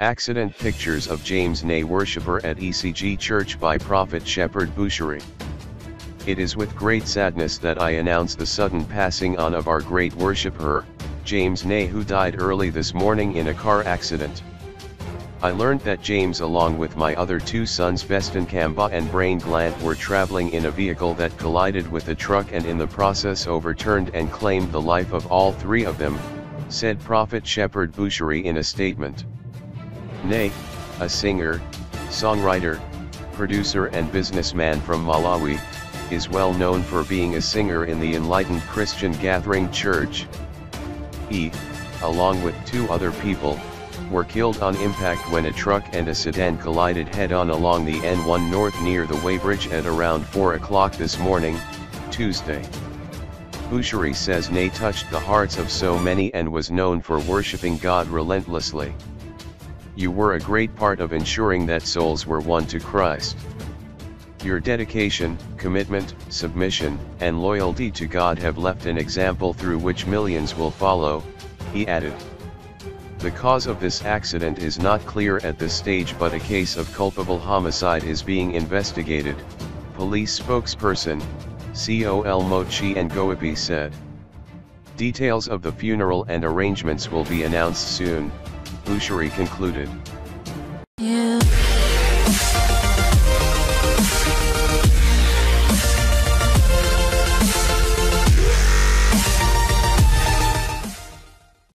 Accident pictures of James Nee worshiper at ECG Church by Prophet Shepherd Bushiri. It is with great sadness that I announce the sudden passing on of our great worshiper, James Nee, who died early this morning in a car accident. I learned that James, along with my other two sons Beston Khamba and Brain Glant, were traveling in a vehicle that collided with a truck and in the process overturned and claimed the life of all three of them, said Prophet Shepherd Bushiri in a statement. Nee, a singer, songwriter, producer and businessman from Malawi, is well known for being a singer in the Enlightened Christian Gathering Church. He, along with two other people, were killed on impact when a truck and a sedan collided head-on along the N1 North near the Weybridge at around 4 o'clock this morning, Tuesday. Bushiri says Nee touched the hearts of so many and was known for worshiping God relentlessly. You were a great part of ensuring that souls were won to Christ. Your dedication, commitment, submission, and loyalty to God have left an example through which millions will follow, he added. The cause of this accident is not clear at this stage, but a case of culpable homicide is being investigated, police spokesperson, Col Mochi Ngoipi said. Details of the funeral and arrangements will be announced soon, Bushiri concluded.